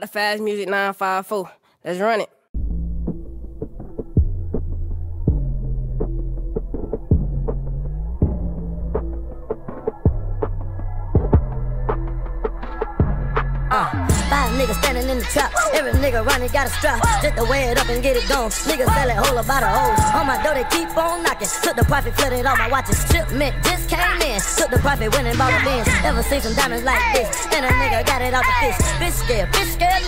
The Fast Music 954. Let's run it. Five niggas standing in the trap. Every nigga running got a strap. Just to weigh it up and get it gone. Niggas sell it whole about a hole. On my door they keep on knocking. Took the profit, flooded all my watches. Shipment just came in. Took the profit, went and bought a Benz. Never seen some diamonds like this. And a nigga got it off the fish. Fish scared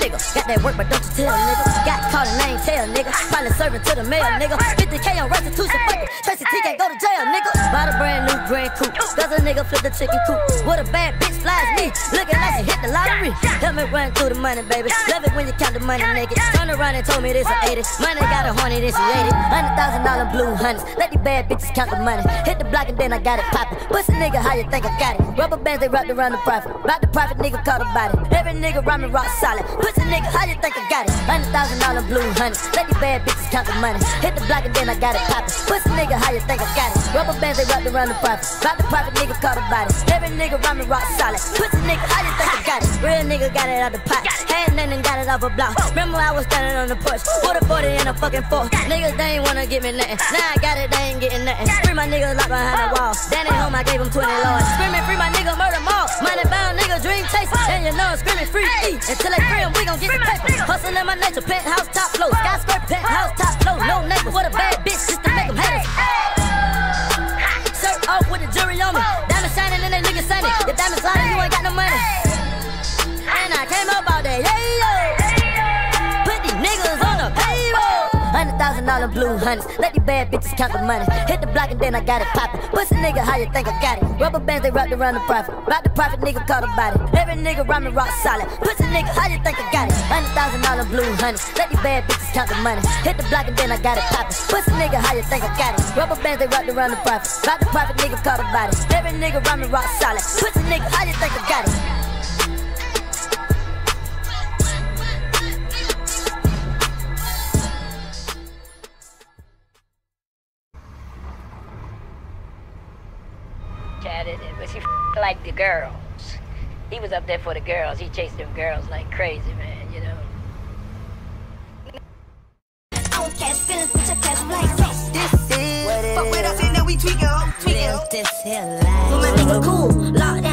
nigga. Got that work but don't you tell nigga. Got caught and I ain't tell nigga. Probably serving to the mail nigga. 50K on restitution, fuck it. Tracy T can't go to jail nigga. Bought a brand new grand coupe. Cause a nigga flipped the chicken coop. With a bad bitch flies me. Looking like she hit the lottery. Help me run through the money, baby. Love it when you count the money naked. Turned around and told me this an 80. Money got a horny, this is 80. $100,000 blue hunnids. Let these bad bitches count the money. Hit the block and then I got it poppin'. Pussy nigga, how you think I got it? Rubber bands, they wrapped around the profit. About the profit, nigga caught about it. Every nigga round me rock solid. Pussy nigga, how you think I got it? $100,000 blue hunnids. Let these bad bitches count the money. Hit the block and then I got it poppin'. Pussy nigga, how you think I got it? Rubber bands, they wrapped around the profit. About the profit, nigga caught about it. Every nigga round me rock solid. Pussy nigga, how you think I got it? Real nigga got it out the pot. Had nothing and got it off a block. Remember I was standing on the porch with a 40 and a fucking fork. Niggas they ain't wanna give me nothing. Now I got it, they ain't getting nothing. Free my niggas locked behind the wall. Standing home, I gave him 20 lords. Screaming free my nigga, murder all. Money bound nigga, dream chaser. And you know I'm screaming free E. Until they free him, we gon' get the paper. Hustlin' in my nature, penthouse top flow. Skyscraper, penthouse top flow. No neighbor with a bad bitch just to make them haters. Shirt off with the jewelry on me. Diamonds shining and they niggas sunny. The diamonds sliding, you ain't got no money. I came up all day, yeah, yeah. Put these niggas on the payroll. $100,000 blue hunnids. Let these bad bitches count the money. Hit the block and then I got it poppin'. Pussy nigga, how you think I got it? Rubber bands, they wrapped around the profit. About the profit, nigga caught about it. Every nigga round me rock solid. Pussy nigga, how you think I got it? $100,000 blue hunnids. Let these bad bitches count the money. Hit the block and then I got it poppin'. Pussy nigga, how you think I got it? Rubber bands, they wrapped around the profit. About the profit, nigga caught about it. Every nigga round me rock solid. Pussy nigga, how you think I got it? But he liked the girls. He was up there for the girls. He chased them girls like crazy, man, you know. I don't catch feelings, bitch, I catch flights. This is fuck with us and now we tweaking, ho, tweaking. This here life. When my nigga cool, locked